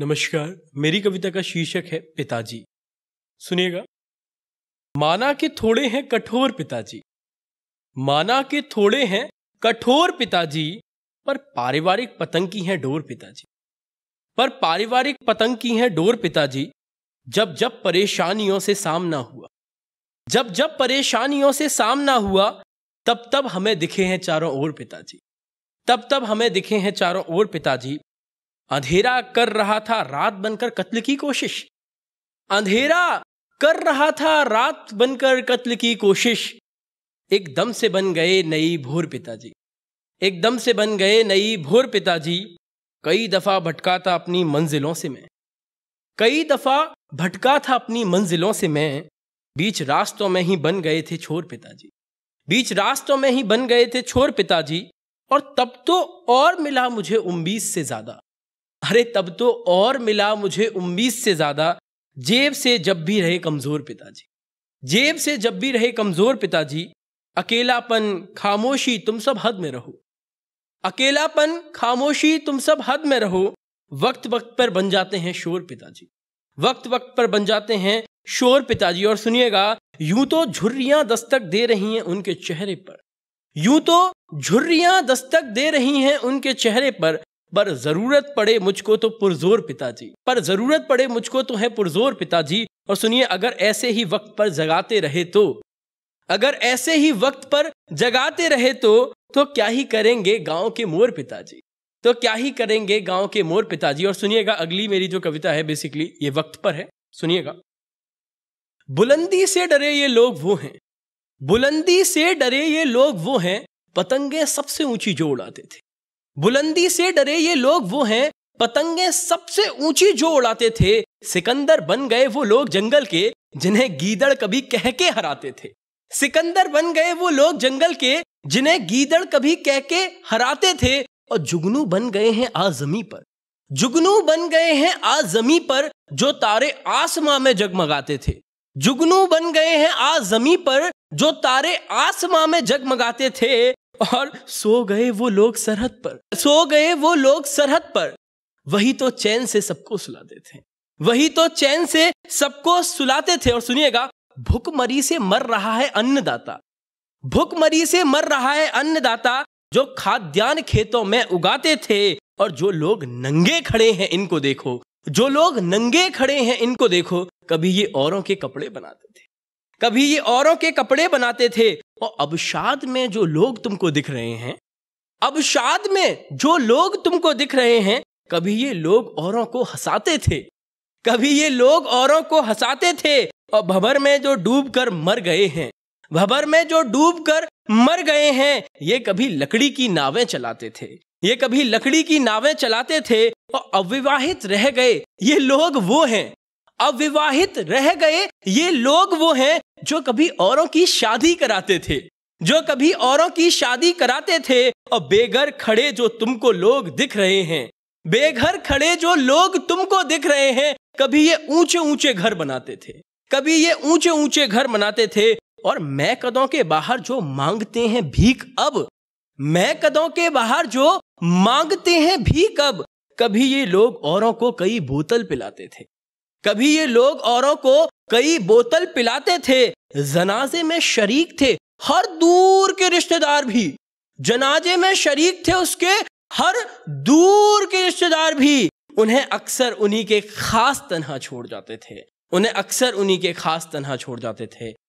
नमस्कार। मेरी कविता का शीर्षक है पिताजी। सुनिएगा। माना के थोड़े हैं कठोर पिताजी, माना के थोड़े हैं कठोर पिताजी, पर पारिवारिक पतंग की हैं डोर पिताजी, पर पारिवारिक पतंग की हैं डोर पिताजी। जब जब परेशानियों से सामना हुआ, जब जब परेशानियों से सामना हुआ, तब तब हमें दिखे हैं चारों ओर पिताजी, तब तब हमें दिखे हैं चारों ओर पिताजी। अंधेरा कर रहा था रात बनकर कत्ल की कोशिश, अंधेरा कर रहा था रात बनकर कत्ल की कोशिश। एकदम से बन गए नई भोर पिताजी, एकदम से बन गए नई भोर पिताजी। कई दफा भटका था अपनी मंजिलों से मैं, कई दफा भटका था अपनी मंजिलों से मैं। बीच रास्तों में ही बन गए थे छोर पिताजी, बीच रास्तों में ही बन गए थे छोर पिताजी। और तब तो और मिला मुझे उम्मीद से ज्यादा, अरे तब तो और मिला मुझे उम्मीद से ज्यादा। जेब से जब भी रहे कमजोर पिताजी, जेब से जब भी रहे कमजोर पिताजी। अकेलापन खामोशी तुम सब हद में रहो, अकेलापन खामोशी तुम सब हद में रहो। वक्त वक्त पर बन जाते हैं शोर पिताजी, वक्त वक्त पर बन जाते हैं शोर पिताजी। और सुनिएगा, यूं तो झुर्रियां दस्तक दे रही हैं उनके चेहरे पर, यूं तो झुर्रियां दस्तक दे रही हैं उनके चेहरे पर जरूरत पड़े मुझको तो पुरजोर पिताजी, पर जरूरत पड़े मुझको तो है पुरजोर पिताजी। और सुनिए, अगर ऐसे ही वक्त पर जगाते रहे तो, अगर ऐसे ही वक्त पर जगाते रहे तो क्या ही करेंगे गांव के मोर पिताजी, तो क्या ही करेंगे गांव के मोर पिताजी। और सुनिएगा, अगली मेरी जो कविता है बेसिकली ये वक्त पर है। सुनिएगा। बुलंदी से डरे ये लोग वो हैं, बुलंदी से डरे ये लोग वो हैं, पतंगे सबसे ऊंची जो उड़ाते थे। बुलंदी से डरे ये लोग वो हैं, पतंगे सबसे ऊंची जो उड़ाते थे। सिकंदर बन गए वो लोग जंगल के, जिन्हें गीदड़ कभी कह के हराते थे। सिकंदर बन गए वो लोग जंगल के, जिन्हें गीदड़ कभी कह के हराते थे। और जुगनू बन गए हैं आजमी पर, जुगनू बन गए हैं आजमी पर, जो तारे आसमां में जगमगाते थे। जुगनू बन गए हैं आजमी पर, जो तारे आसमां में जगमगाते थे। और सो गए वो लोग सरहद पर, सो गए वो लोग सरहद पर, वही तो चैन से सबको सुलाते थे, वही तो चैन से सबको सुलाते थे। और सुनिएगा, भूखमरी से मर रहा है अन्नदाता, भूखमरी से मर रहा है अन्नदाता, जो खाद्यान्न खेतों में उगाते थे। और जो लोग नंगे खड़े हैं इनको देखो, जो लोग नंगे खड़े हैं इनको देखो। कभी ये औरों के कपड़े बनाते थे, कभी ये औरों के कपड़े बनाते थे। और अवसाद में जो लोग तुमको दिख रहे हैं, अवसाद में जो लोग तुमको दिख रहे हैं, कभी ये लोग औरों को हंसाते थे, कभी ये लोग औरों को हंसाते थे। और भंवर में जो डूब कर मर गए हैं, भंवर में जो डूब कर मर गए हैं, ये कभी लकड़ी की नावें चलाते थे, ये कभी लकड़ी की नावें चलाते थे। और अविवाहित रह गए ये लोग वो हैं, अविवाहित रह गए ये लोग वो हैं, जो कभी औरों की शादी कराते थे, जो कभी औरों की शादी कराते थे। और बेघर खड़े जो तुमको लोग दिख रहे हैं, बेघर खड़े जो लोग तुमको दिख रहे हैं, कभी ये ऊंचे ऊंचे घर बनाते थे, कभी ये ऊंचे ऊंचे घर बनाते थे। और मैं कदों के बाहर जो मांगते हैं भीख अब, मैं कदों के बाहर जो मांगते हैं भीख अब, कभी ये लोग औरों को कई बोतल पिलाते थे, कभी ये लोग औरों को कई बोतल पिलाते थे। जनाजे में शरीक थे हर दूर के रिश्तेदार भी, जनाजे में शरीक थे उसके हर दूर के रिश्तेदार भी। उन्हें अक्सर उन्हीं के खास तन्हा छोड़ जाते थे, उन्हें अक्सर उन्हीं के खास तन्हा छोड़ जाते थे।